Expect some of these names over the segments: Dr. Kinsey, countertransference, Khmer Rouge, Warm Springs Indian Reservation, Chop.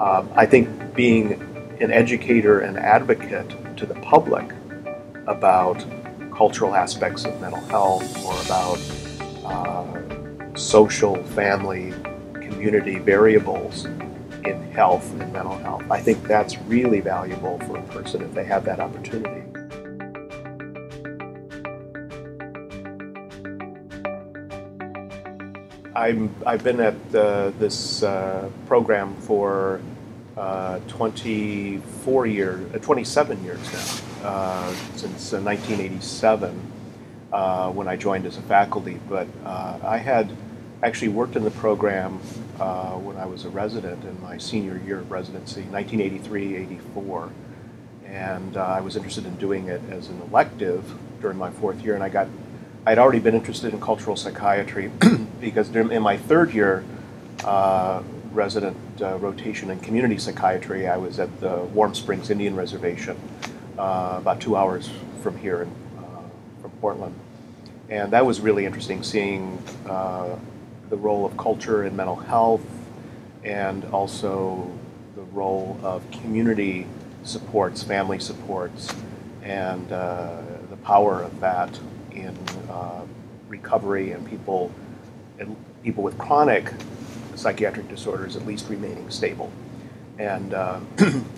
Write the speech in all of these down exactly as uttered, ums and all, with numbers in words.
Um, I think being an educator and advocate to the public about cultural aspects of mental health or about uh, social, family, community variables in health and mental health, I think that's really valuable for a person if they have that opportunity. I'm, I've been at uh, this uh, program for uh, twenty-four years, uh, twenty-seven years now, uh, since uh, nineteen eighty-seven uh, when I joined as a faculty. But uh, I had actually worked in the program uh, when I was a resident in my senior year of residency, nineteen eighty-three eighty-four, and uh, I was interested in doing it as an elective during my fourth year, and I got I'd already been interested in cultural psychiatry because in my third year uh, resident uh, rotation in community psychiatry, I was at the Warm Springs Indian Reservation, uh, about two hours from here in, uh, from Portland. And that was really interesting, seeing uh, the role of culture in mental health and also the role of community supports, family supports, and uh, the power of that in uh, recovery and people, and people with chronic psychiatric disorders at least remaining stable. And uh,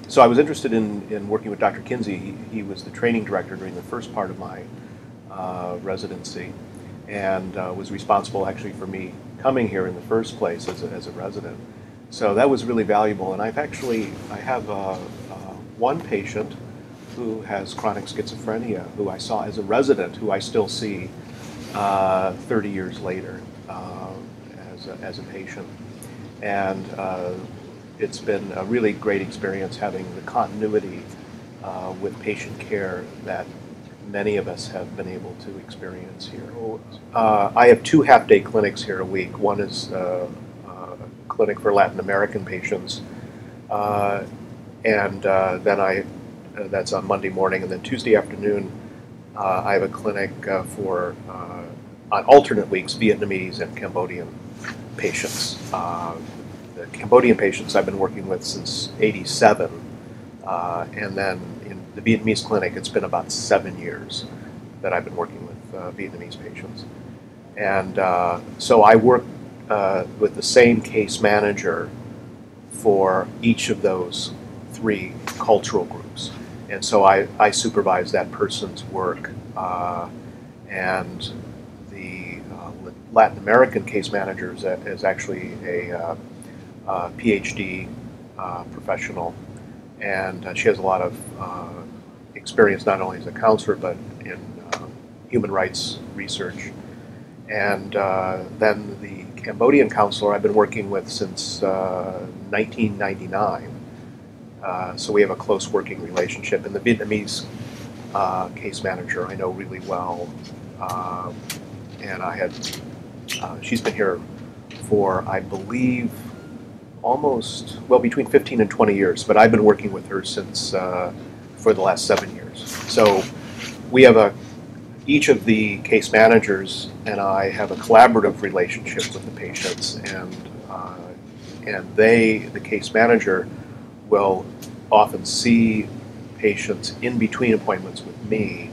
so I was interested in, in working with Doctor Kinsey. He, he was the training director during the first part of my uh, residency and uh, was responsible actually for me coming here in the first place as a, as a resident. So that was really valuable. And I've actually, I have uh, uh, one patient who has chronic schizophrenia, who I saw as a resident, who I still see uh, thirty years later uh, as, a, as a patient. And uh, it's been a really great experience having the continuity uh, with patient care that many of us have been able to experience here. Uh, I have two half-day clinics here a week. One is uh, a clinic for Latin American patients, uh, and uh, then I Uh, that's on Monday morning, and then Tuesday afternoon uh, I have a clinic uh, for, uh, on alternate weeks, Vietnamese and Cambodian patients. Uh, the Cambodian patients I've been working with since eighty-seven, uh, and then in the Vietnamese clinic it's been about seven years that I've been working with uh, Vietnamese patients. And uh, so I work uh, with the same case manager for each of those three cultural groups. And so I, I supervise that person's work. Uh, and the uh, Latin American case manager is, a, is actually a uh, uh, PhD uh, professional. And uh, she has a lot of uh, experience, not only as a counselor, but in uh, human rights research. And uh, then the Cambodian counselor I've been working with since uh, nineteen ninety-nine. Uh, so we have a close working relationship. And the Vietnamese uh, case manager I know really well. Uh, and I had, uh, she's been here for, I believe, almost, well, between fifteen and twenty years. But I've been working with her since, uh, for the last seven years. So we have a, each of the case managers and I have a collaborative relationship with the patients. And, uh, and they, the case manager, will often see patients in between appointments with me,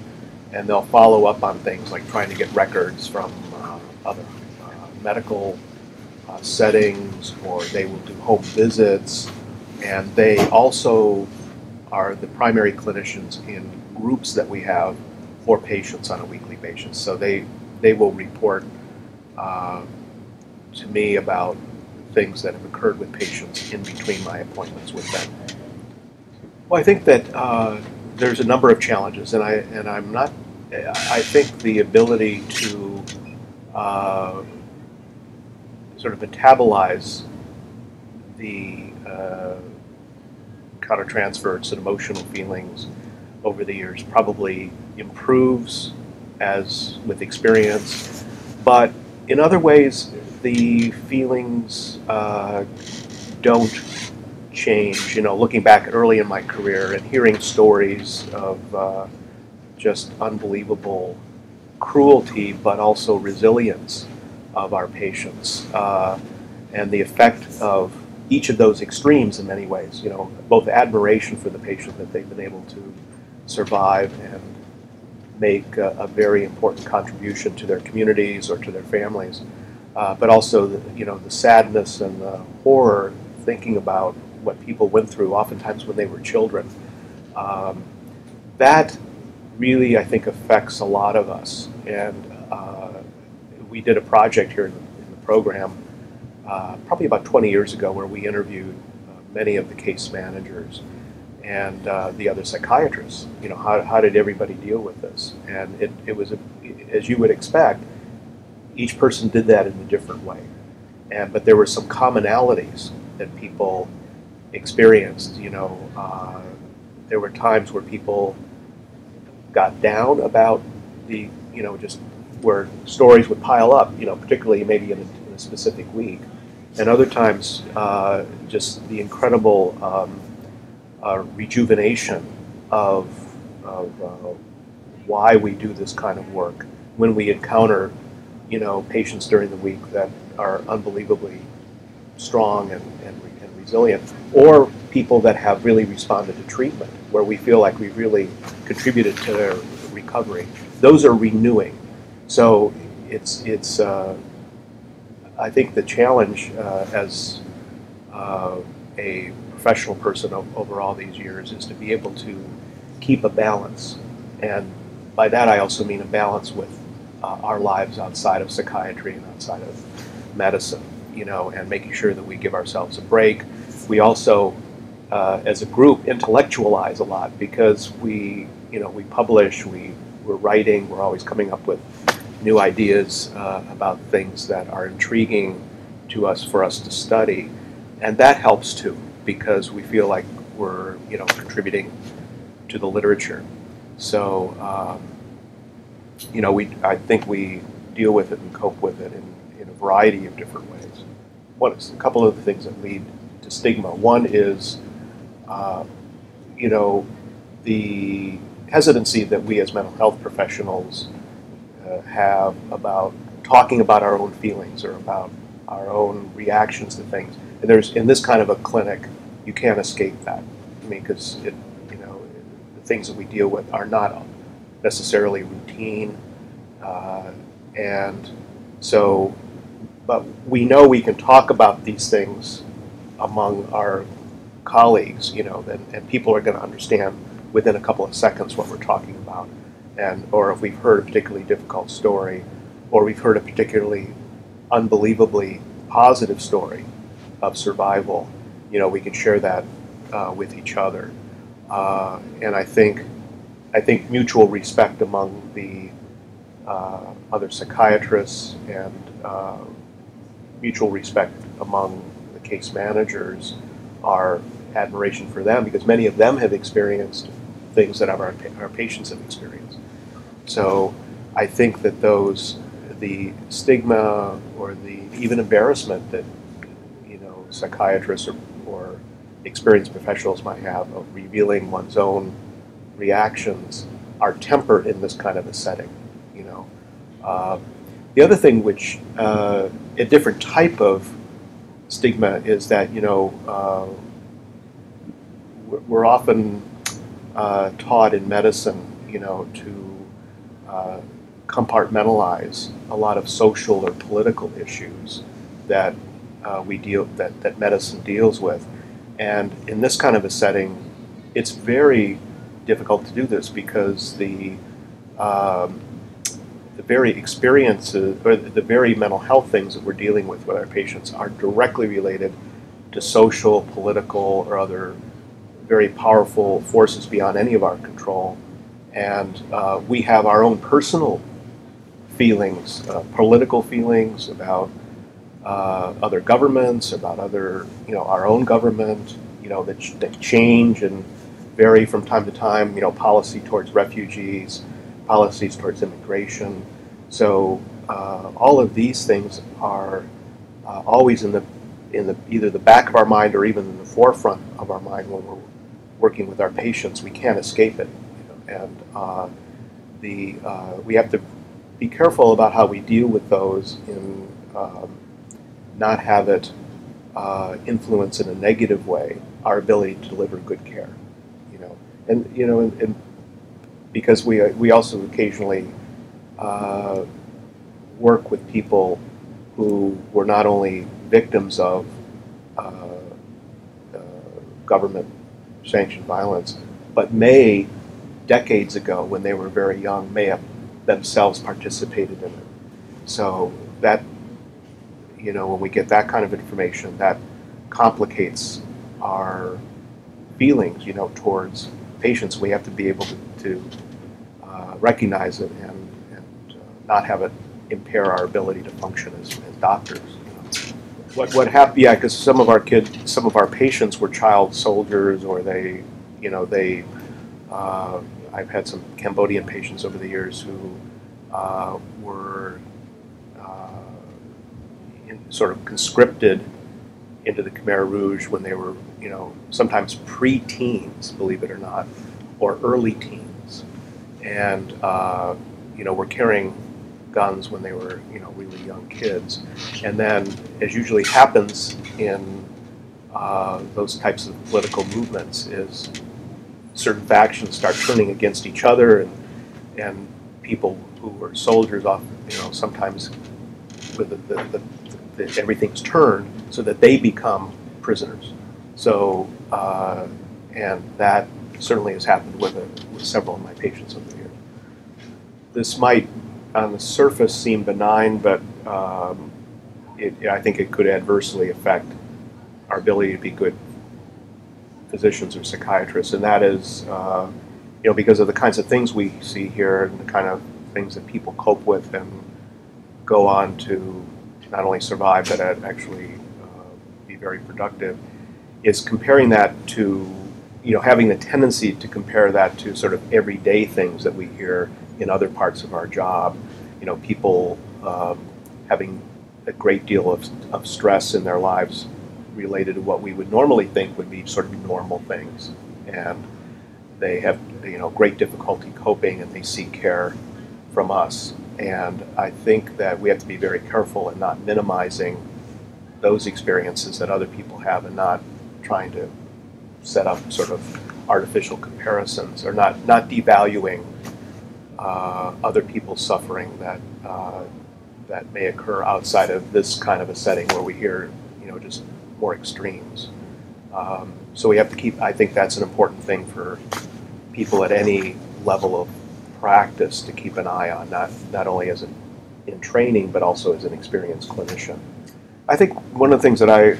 and they'll follow up on things like trying to get records from uh, other uh, medical uh, settings, or they will do home visits, and they also are the primary clinicians in groups that we have for patients on a weekly basis. So they, they will report uh, to me about things that have occurred with patients in between my appointments with them. Well, I think that uh, there's a number of challenges, and I and I'm not. I think the ability to uh, sort of metabolize the uh, countertransference and emotional feelings over the years probably improves as with experience, but in other ways, the feelings uh, don't change. You know, looking back early in my career and hearing stories of uh, just unbelievable cruelty, but also resilience of our patients, uh, and the effect of each of those extremes in many ways, you know, both admiration for the patient that they've been able to survive and make a, a very important contribution to their communities or to their families, uh, but also, the, you know, the sadness and the horror thinking about what people went through, oftentimes when they were children. Um, that really, I think, affects a lot of us. And uh, we did a project here in the, in the program uh, probably about twenty years ago where we interviewed uh, many of the case managers and uh, the other psychiatrists. You know, how, how did everybody deal with this? And it, it was, a, as you would expect, each person did that in a different way. And, but there were some commonalities that people experienced. You know, uh, there were times where people got down about the, you know, just where stories would pile up, you know, particularly maybe in a, in a specific week. And other times, uh, just the incredible um, uh, rejuvenation of, of uh, why we do this kind of work when we encounter, you know, patients during the week that are unbelievably strong and, and, and resilient, or people that have really responded to treatment, where we feel like we've really contributed to their recovery. Those are renewing. So it's, it's uh, I think the challenge uh, as uh, a professional person over all these years is to be able to keep a balance. And by that I also mean a balance with uh, our lives outside of psychiatry and outside of medicine, you know, and making sure that we give ourselves a break. We also, uh, as a group, intellectualize a lot because we, you know, we publish, we, we're writing, we're always coming up with new ideas uh, about things that are intriguing to us for us to study. And that helps too because we feel like we're, you know, contributing to the literature. So, um, you know, we, I think we deal with it and cope with it in, in a variety of different ways. What is a couple of the things that lead to stigma? One is, uh, you know, the hesitancy that we as mental health professionals uh, have about talking about our own feelings or about our own reactions to things. And there's, in this kind of a clinic, you can't escape that. I mean, because it, you know, the things that we deal with are not necessarily routine, uh, and so, but we know we can talk about these things among our colleagues, you know, and, and people are going to understand within a couple of seconds what we're talking about, and or if we've heard a particularly difficult story, or we've heard a particularly unbelievably positive story of survival, you know, we can share that uh, with each other, uh, and I think, I think mutual respect among the uh, other psychiatrists and uh, mutual respect among case managers, our admiration for them, because many of them have experienced things that our, our patients have experienced. So I think that those, the stigma or the even embarrassment that, you know, psychiatrists or, or experienced professionals might have of revealing one's own reactions are tempered in this kind of a setting, you know. Uh, the other thing which, uh, a different type of stigma is that, you know, uh, we're often uh, taught in medicine, you know, to uh, compartmentalize a lot of social or political issues that uh, we deal that that medicine deals with, and in this kind of a setting, it's very difficult to do this because the um, the very experiences or the very mental health things that we're dealing with with our patients are directly related to social, political, or other very powerful forces beyond any of our control. And uh, we have our own personal feelings, uh, political feelings about uh, other governments, about other, you know, our own government, you know, that, ch that change and vary from time to time, you know, policy towards refugees, policies towards immigration. So uh, all of these things are uh, always in the in the either the back of our mind or even in the forefront of our mind when we're working with our patients. We can't escape it, you know? And uh, the uh, we have to be careful about how we deal with those and um, not have it uh, influence in a negative way our ability to deliver good care, you know, and you know, and, and because we we also occasionally uh, work with people who were not only victims of uh, uh, government-sanctioned violence, but may decades ago, when they were very young, may have themselves participated in it. So that, you know, when we get that kind of information, that complicates our feelings, you know, towards patients. We have to be able to, to uh, recognize it and, and uh, not have it impair our ability to function as, as doctors. You know. What what happened? Yeah, because some of our kids, some of our patients were child soldiers, or they, you know, they. Uh, I've had some Cambodian patients over the years who uh, were uh, in, sort of conscripted into the Khmer Rouge when they were, you know, sometimes pre-teens, believe it or not, or early teens, and uh, you know, were carrying guns when they were, you know, really young kids. And then, as usually happens in uh, those types of political movements, is certain factions start turning against each other, and and people who were soldiers, often, you know, sometimes with the, the, the, the everything's turned so that they become prisoners. So, uh, and that certainly has happened with, a, with several of my patients over the years. This might, on the surface, seem benign, but um, it, I think it could adversely affect our ability to be good physicians or psychiatrists, and that is, uh, you know, because of the kinds of things we see here and the kind of things that people cope with and go on to not only survive but actually uh, be very productive, is comparing that to, you know, having the tendency to compare that to sort of everyday things that we hear in other parts of our job, you know, people um, having a great deal of, of stress in their lives related to what we would normally think would be sort of normal things, and they have, you know, great difficulty coping, and they seek care from us. And I think that we have to be very careful in not minimizing those experiences that other people have, and not trying to set up sort of artificial comparisons, or not not devaluing uh, other people's suffering that uh, that may occur outside of this kind of a setting where we hear, you know, just more extremes. Um, so we have to keep, I think that's an important thing for people at any level of practice to keep an eye on, not, not only as an, in training, but also as an experienced clinician. I think one of the things that I,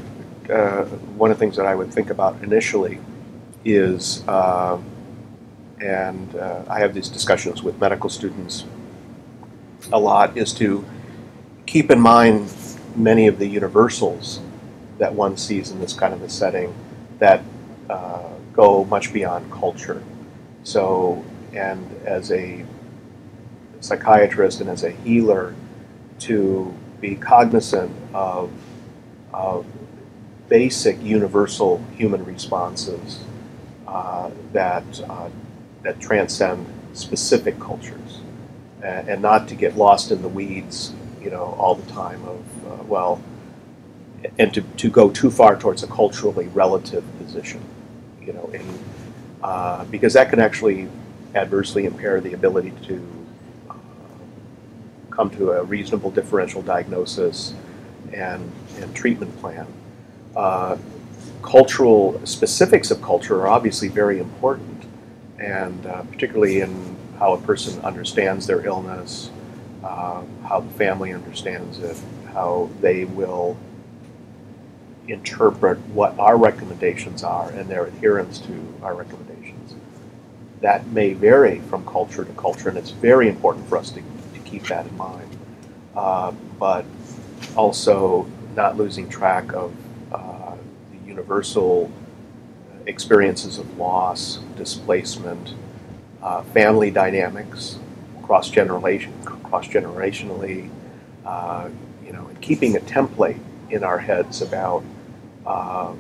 uh, one of the things that I would think about initially is, uh, and uh, I have these discussions with medical students a lot, is to keep in mind many of the universals that one sees in this kind of a setting that uh, go much beyond culture. So, and as a psychiatrist and as a healer, to be cognizant of, of basic universal human responses uh, that, uh, that transcend specific cultures, and, and not to get lost in the weeds, you know, all the time of, uh, well, and to, to go too far towards a culturally relative position, you know, in, uh, because that can actually adversely impair the ability to uh, come to a reasonable differential diagnosis and, and treatment plan. Uh, cultural specifics of culture are obviously very important, and uh, particularly in how a person understands their illness, uh, how the family understands it, how they will interpret what our recommendations are and their adherence to our recommendations. That may vary from culture to culture, and it's very important for us to, to keep that in mind. Uh, but also not losing track of uh, the universal experiences of loss, displacement, uh, family dynamics, cross-generation, cross-generationally, uh, you know, and keeping a template in our heads about uh,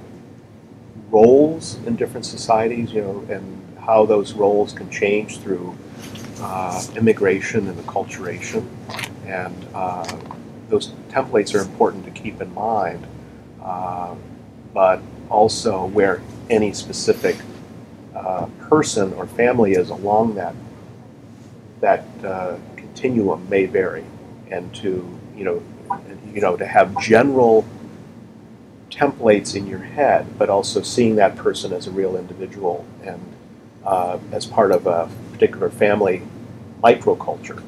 roles in different societies, you know, and how those roles can change through uh, immigration and acculturation. And uh, those templates are important to keep in mind uh, but also where any specific uh, person or family is along that that uh, continuum may vary, and to you know you know to have general templates in your head, but also seeing that person as a real individual and uh, as part of a particular family microculture.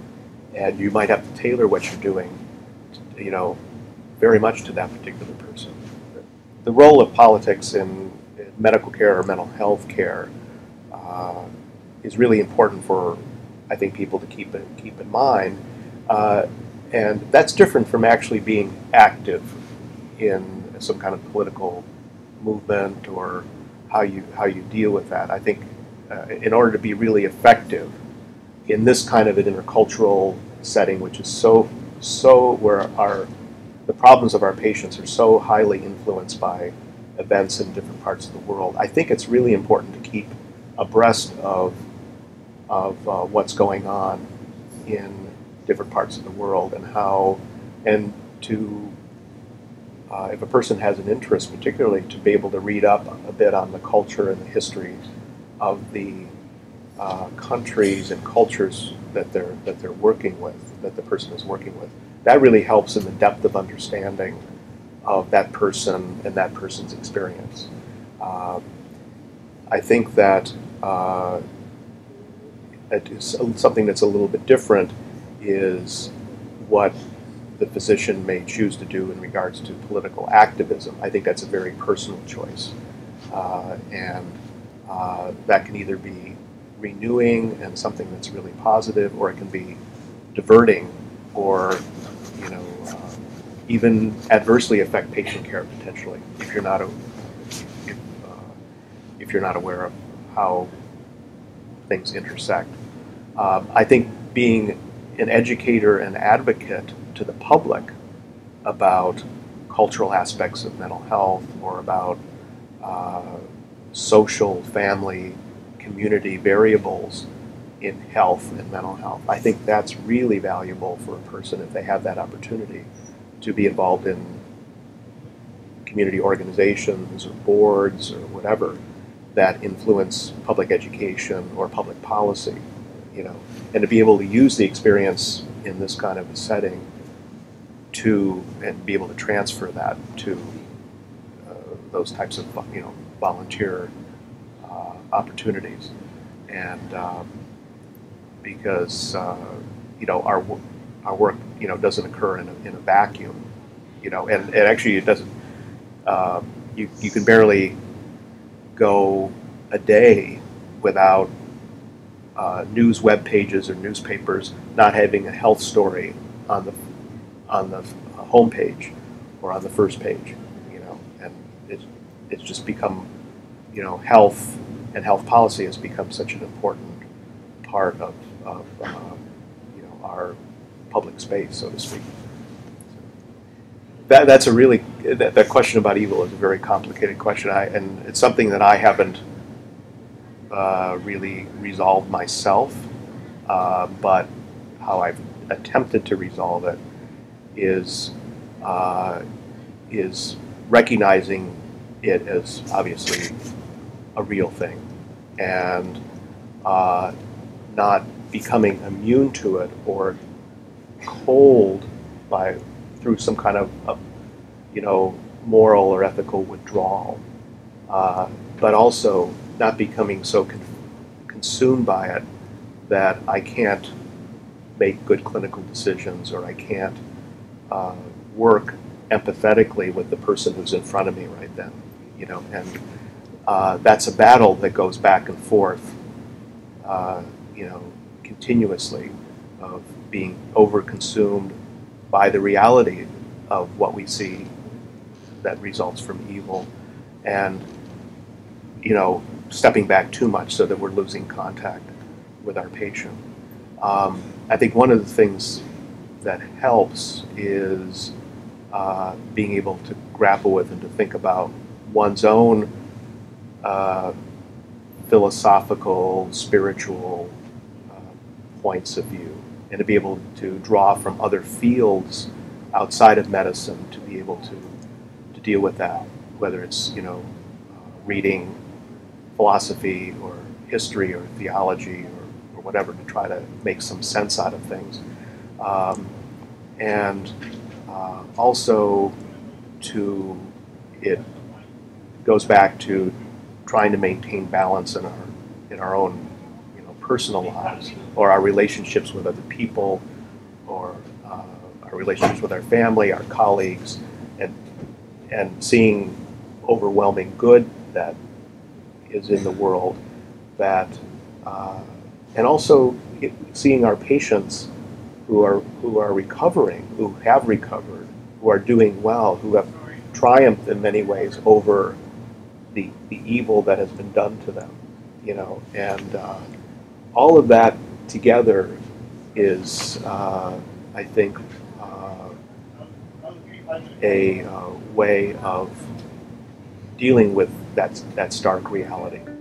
And you might have to tailor what you're doing, you know, very much to that particular person. The role of politics in medical care or mental health care uh, is really important for, I think, people to keep in, keep in mind. Uh, and that's different from actually being active in some kind of political movement or how you, how you deal with that. I think uh, in order to be really effective in this kind of an intercultural setting, which is so, so where our, the problems of our patients are so highly influenced by events in different parts of the world, I think it's really important to keep abreast of, of uh, what's going on in different parts of the world and how, and to, uh, if a person has an interest particularly, to be able to read up a bit on the culture and the history of the Uh, countries and cultures that they're that they're working with, that the person is working with. That really helps in the depth of understanding of that person and that person's experience. Uh, I think that uh, it is something that's a little bit different is what the physician may choose to do in regards to political activism. I think that's a very personal choice, uh, and uh, that can either be renewing and something that's really positive, or it can be diverting, or you know, uh, even adversely affect patient care potentially if you're not a, if, uh, if you're not aware of how things intersect. Um, I think being an educator and advocate to the public about cultural aspects of mental health or about uh, social, family, community variables in health and mental health. I think that's really valuable for a person if they have that opportunity to be involved in community organizations or boards or whatever that influence public education or public policy, you know, and to be able to use the experience in this kind of a setting to, and be able to transfer that to uh, those types of, you know, volunteer opportunities, and um, because uh, you know our our work you know doesn't occur in a, in a vacuum, you know, and, and actually it doesn't. Uh, you you can barely go a day without uh, news web pages or newspapers not having a health story on the on the homepage or on the first page, you know, and it's it's just become you know health. And health policy has become such an important part of, of uh, you know, our public space, so to speak. So that, that's a really, that, that question about evil is a very complicated question, I, and it's something that I haven't uh, really resolved myself, uh, but how I've attempted to resolve it is, uh, is recognizing it as obviously a real thing, and uh, not becoming immune to it or cold by through some kind of, of you know moral or ethical withdrawal, uh, but also not becoming so con consumed by it that I can't make good clinical decisions or I can't uh, work empathetically with the person who's in front of me right then, you know and. Uh, that's a battle that goes back and forth, uh, you know, continuously, of being over-consumed by the reality of what we see that results from evil, and, you know, stepping back too much so that we're losing contact with our patient. Um, I think one of the things that helps is uh, being able to grapple with and to think about one's own Uh, philosophical, spiritual uh, points of view, and to be able to draw from other fields outside of medicine to be able to, to deal with that, whether it's, you know, uh, reading philosophy or history or theology or, or whatever, to try to make some sense out of things. Um, and uh, also to, it goes back to trying to maintain balance in our, in our own, you know, personal lives, or our relationships with other people, or uh, our relationships with our family, our colleagues, and, and seeing overwhelming good that is in the world, that, uh, and also it, seeing our patients who are, who are recovering, who have recovered, who are doing well, who have triumphed in many ways over the, the evil that has been done to them, you know, and uh, all of that together is, uh, I think, uh, a uh, way of dealing with that, that stark reality.